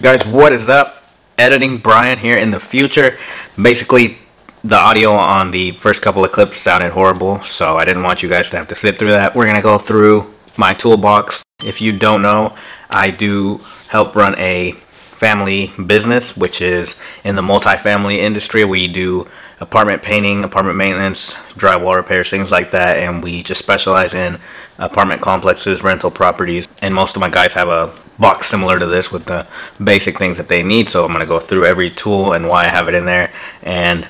Guys, what is up? Editing Brian here in the future. Basically, the audio on the first couple of clips sounded horrible, so I didn't want you guys to have to sit through that. We're gonna go through my toolbox. If you don't know, I do help run a family business, which is in the multifamily industry. We do apartment painting, apartment maintenance, drywall repairs, things like that, and we just specialize in apartment complexes, rental properties, and most of my guys have a box similar to this with the basic things that they need. So I'm going to go through every tool and why I have it in there and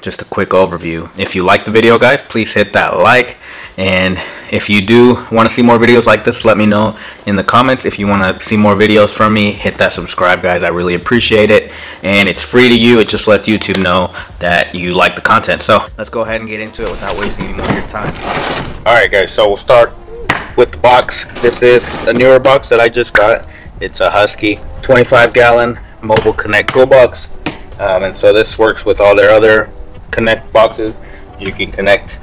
just a quick overview. If you like the video, guys, please hit that like, and if you do want to see more videos like this, let me know in the comments. If you want to see more videos from me, hit that subscribe, guys. I really appreciate it, and it's free to you. It just lets YouTube know that you like the content. So let's go ahead and get into it without wasting any more of your time. Alright guys, so we'll start with the box. This is a newer box that I just got. It's a Husky 25-gallon mobile connect toolbox, and so this works with all their other connect boxes. You can connect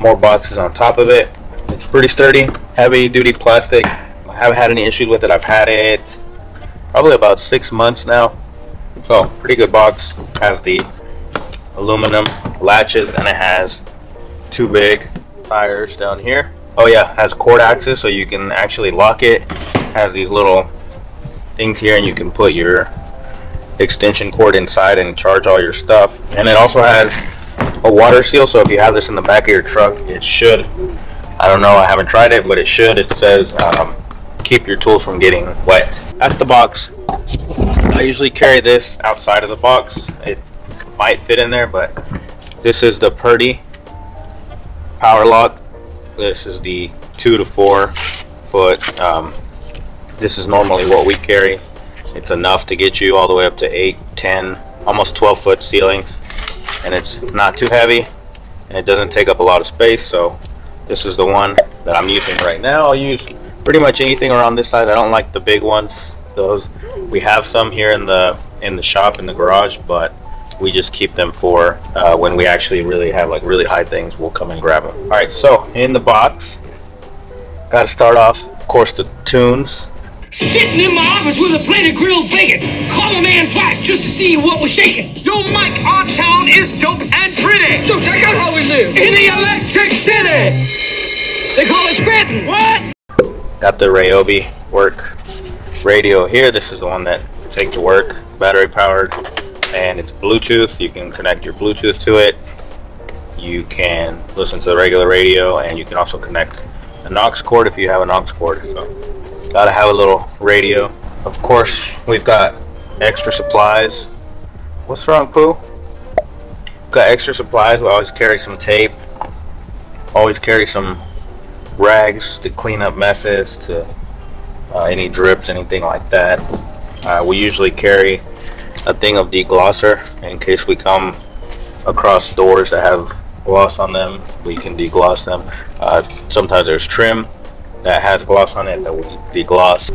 more boxes on top of it. It's pretty sturdy, heavy-duty plastic. I haven't had any issues with it. I've had it probably about 6 months now, so pretty good box. It has the aluminum latches and it has two big tires down here. Oh yeah, has cord access, so you can actually lock it. Has these little things here, and you can put your extension cord inside and charge all your stuff. And it also has a water seal, so if you have this in the back of your truck, it should, I don't know, I haven't tried it, but it should. It says keep your tools from getting wet. That's the box. I usually carry this outside of the box. It might fit in there, but this is the Purdy power lock. This is the 2 to 4 foot. This is normally what we carry. It's enough to get you all the way up to 8, 10, almost 12 foot ceilings. And it's not too heavy and it doesn't take up a lot of space. So this is the one that I'm using right now. I'll use pretty much anything around this size. I don't like the big ones. Those, we have some here in the shop, in the garage, but we just keep them for when we actually really have like really high things, we'll come and grab them. All right, so in the box, gotta start off, of course, the tunes. Sitting in my office with a plate of grilled bacon. Call my man Black just to see what was shaking. Yo, Mike, our town is dope and pretty. So check out how we live in the electric city. They call it Scranton. What? Got the Ryobi work radio here. This is the one that takes to work, battery powered. And it's Bluetooth. You can connect your Bluetooth to it. You can listen to the regular radio, and you can also connect an aux cord if you have an aux cord. So gotta have a little radio. Of course, we've got extra supplies. What's wrong, Pooh? Got extra supplies. We always carry some tape. Always carry some rags to clean up messes, to any drips, anything like that. We usually carry a thing of deglosser in case we come across doors that have gloss on them. We can degloss them. Sometimes there's trim that has gloss on it that we degloss.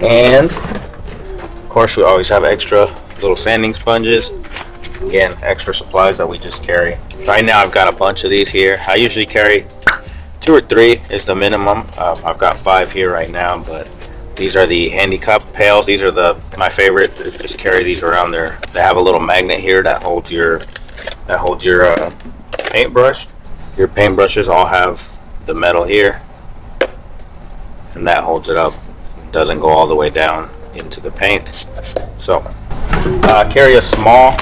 And of course, we always have extra little sanding sponges. Again, extra supplies that we just carry. Right now, I've got a bunch of these here. I usually carry 2 or 3 is the minimum. I've got 5 here right now, but these are the handicap pails. These are my favorite. Just carry these around there. They have a little magnet here that holds your paintbrush. Your paintbrushes all have the metal here, and that holds it up. It doesn't go all the way down into the paint. So carry a small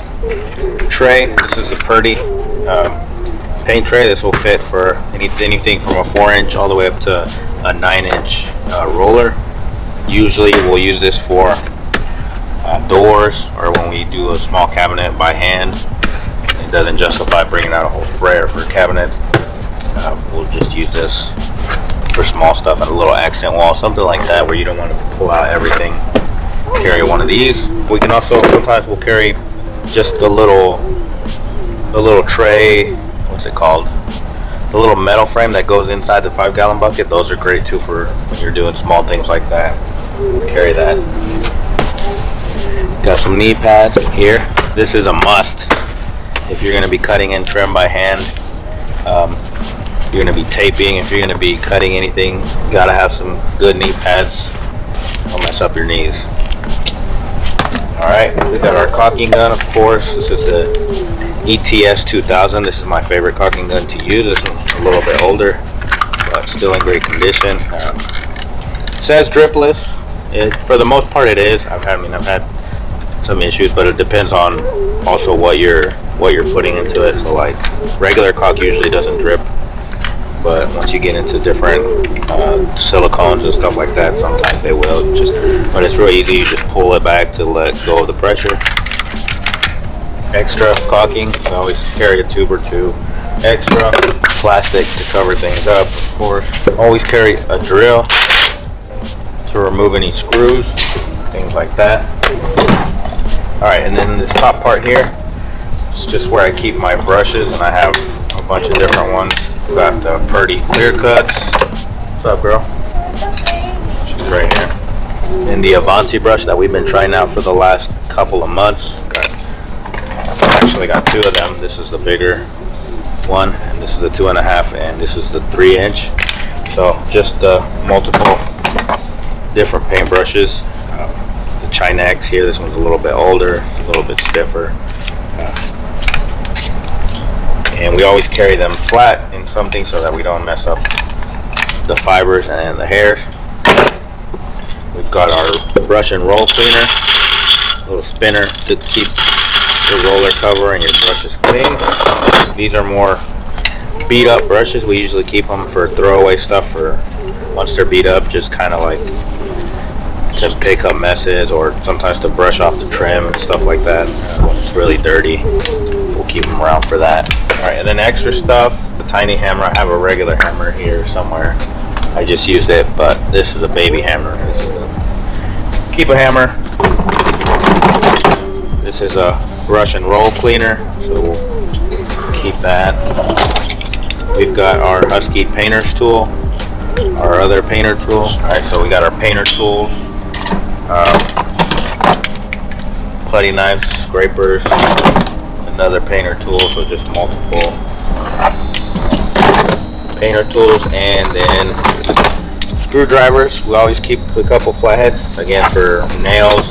tray. This is a Purdy paint tray. This will fit for anything from a 4-inch all the way up to a 9-inch roller. Usually we'll use this for doors, or when we do a small cabinet by hand. It doesn't justify bringing out a whole sprayer for a cabinet. We'll just use this for small stuff and a little accent wall, something like that, where you don't want to pull out everything. Carry one of these. We can also, sometimes we'll carry just the little tray, what's it called? The little metal frame that goes inside the 5-gallon bucket. Those are great too for when you're doing small things like that. Carry that. Got some knee pads here. This is a must if you're going to be cutting and trim by hand. You're going to be taping, if you're going to be cutting anything, you got to have some good knee pads. Don't mess up your knees. Alright, we got our caulking gun, of course. This is the ETS 2000. This is my favorite caulking gun to use. This one's a little bit older, but still in great condition. It says dripless. For the most part it is. I've had some issues, but it depends on also what you're putting into it. So like regular caulk usually doesn't drip, but once you get into different silicones and stuff like that, sometimes they will. You just, when it's real easy, you just pull it back to let go of the pressure. Extra caulking, you always carry a tube or two extra. Plastic to cover things up, of course. Always carry a drill to remove any screws, things like that. Alright, and then this top part here, it's just where I keep my brushes, and I have a bunch of different ones. Got the Purdy clear cuts. What's up, girl? She's right here. And the Avanti brush that we've been trying out for the last couple of months. I've actually got two of them. This is the bigger one, and this is the 2.5, and this is the 3-inch. So just multiple different paint brushes. The Chinex here. This one's a little bit older, a little bit stiffer. And we always carry them flat in something so that we don't mess up the fibers and the hairs. We've got our brush and roll cleaner, a little spinner to keep your roller cover and your brushes clean. These are more beat up brushes. We usually keep them for throwaway stuff, or once they're beat up, just kind of like to pick up messes, or sometimes to brush off the trim and stuff like that. When it's really dirty, we'll keep them around for that. Alright, and then extra stuff, the tiny hammer. I have a regular hammer here somewhere. I just used it, but this is a baby hammer. This is a, keep a hammer. This is a brush and roll cleaner, so we'll keep that. We've got our Husky painter's tool, our other painter tool. Alright, so we got our painter tools, putty knives, scrapers, another painter tool, so just multiple painter tools, and then screwdrivers. We always keep a couple flatheads, again for nails,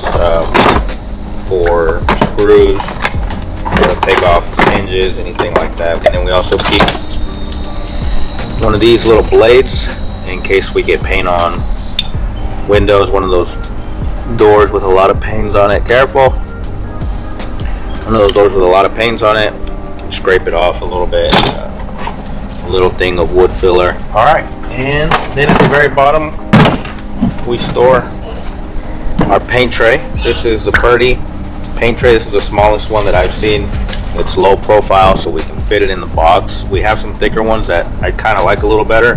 for screws, take off hinges, anything like that. And then we also keep one of these little blades in case we get paint on windows, one of those doors with a lot of panes on it. Careful. One of those doors with a lot of panes on it. Scrape it off a little bit. A little thing of wood filler. Alright, and then at the very bottom, we store our paint tray. This is the Purdy paint tray. This is the smallest one that I've seen. It's low profile, so we can fit it in the box. We have some thicker ones that I kind of like a little better,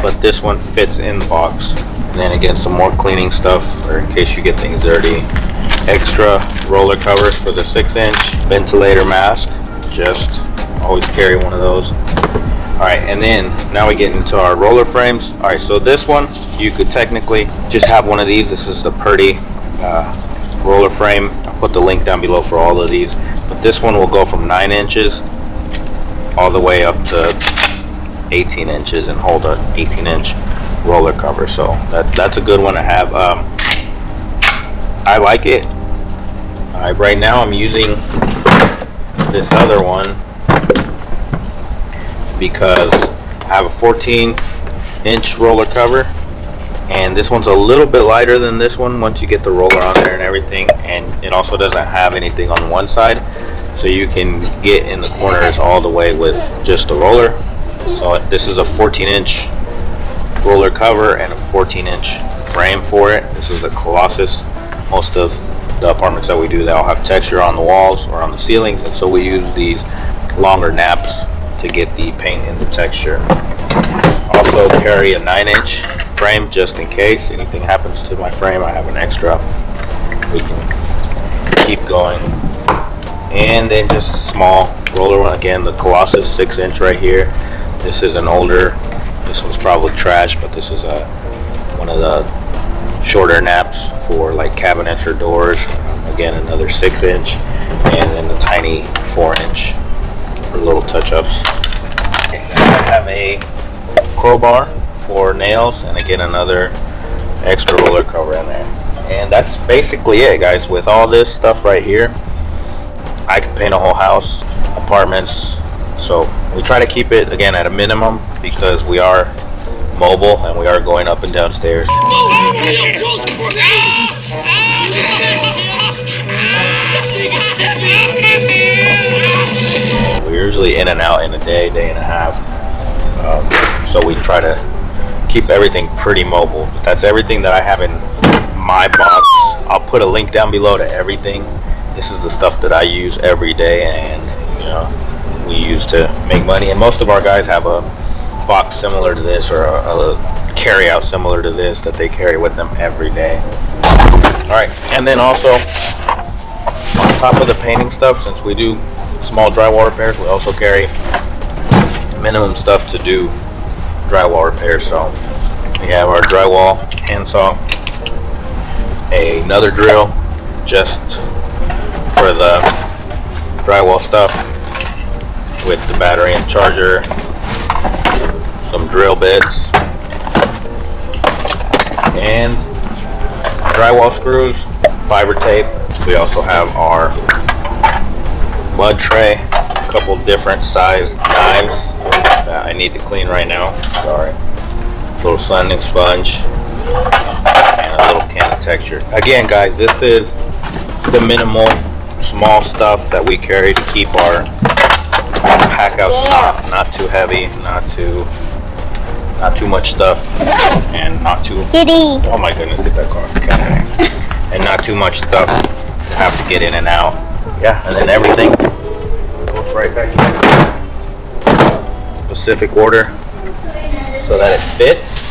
but this one fits in the box. And then again, some more cleaning stuff, or in case you get things dirty. Extra roller covers for the 6-inch, ventilator mask, just always carry one of those. Alright, and then now we get into our roller frames. Alright, so this one, you could technically just have one of these. This is the Purdy roller frame. I'll put the link down below for all of these, but this one will go from 9 inches all the way up to 18 inches and hold an 18-inch roller cover. So that's a good one to have. I like it. Right now I'm using this other one because I have a 14-inch roller cover, and this one's a little bit lighter than this one once you get the roller on there and everything, and it also doesn't have anything on one side, so you can get in the corners all the way with just the roller. So this is a 14-inch roller cover and a 14-inch frame for it. This is the Colossus. Most of the apartments that we do, they all have texture on the walls or on the ceilings, and so we use these longer naps to get the paint into texture. Also carry a 9-inch frame just in case anything happens to my frame. I have an extra. We can keep going. And then just small roller one, again the Colossus 6-inch right here. This is an older, this one's probably trash, but this is a one of the shorter naps for like cabinets or doors. Again, another 6-inch, and then the tiny 4-inch for little touch-ups. And then I have a crowbar for nails, and again another extra roller cover in there. And that's basically it, guys. With all this stuff right here, I can paint a whole house, apartments. So we try to keep it, again, at a minimum, because we are mobile and we are going up and down stairs. We're usually in and out in a day, day and a half. So we try to keep everything pretty mobile. That's everything that I have in my box. I'll put a link down below to everything. This is the stuff that I use every day, and you know, we use to make money. And most of our guys have a box similar to this, or a carry out similar to this, that they carry with them every day. Alright, and then also on top of the painting stuff, since we do small drywall repairs, we also carry minimum stuff to do drywall repairs. So we have our drywall handsaw, another drill just for the drywall stuff with the battery and charger, some drill bits, and drywall screws, fiber tape. We also have our mud tray, a couple different size knives that I need to clean right now. Sorry. A little sanding sponge and a little can of texture. Again, guys, this is the minimal small stuff that we carry to keep our pack out not too heavy, not too much stuff, and not too oh my goodness, get that car. Okay. And not too much stuff to have to get in and out. Yeah, and then everything goes right back in specific order so that it fits.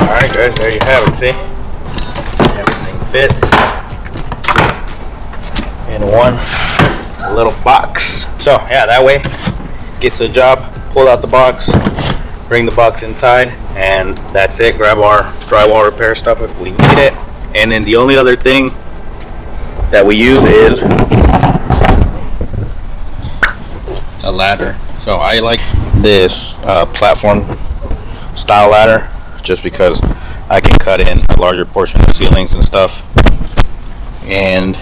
Alright guys, there you have it, see? Everything fits in one little box. So yeah, that way, get to the job, pull out the box, bring the box inside, and that's it. Grab our drywall repair stuff if we need it. And then the only other thing that we use is a ladder. So I like this platform style ladder, just because I can cut in a larger portion of ceilings and stuff, and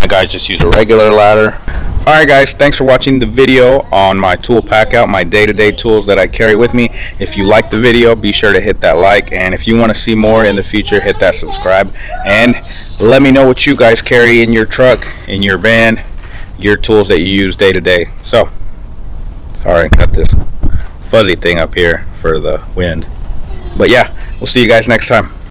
my guys just use a regular ladder. Alright guys, thanks for watching the video on my tool pack out, my day-to-day tools that I carry with me. If you liked the video, be sure to hit that like, and if you want to see more in the future, hit that subscribe, and let me know what you guys carry in your truck, in your van, your tools that you use day-to-day. So, sorry, got this fuzzy thing up here for the wind, but yeah, we'll see you guys next time.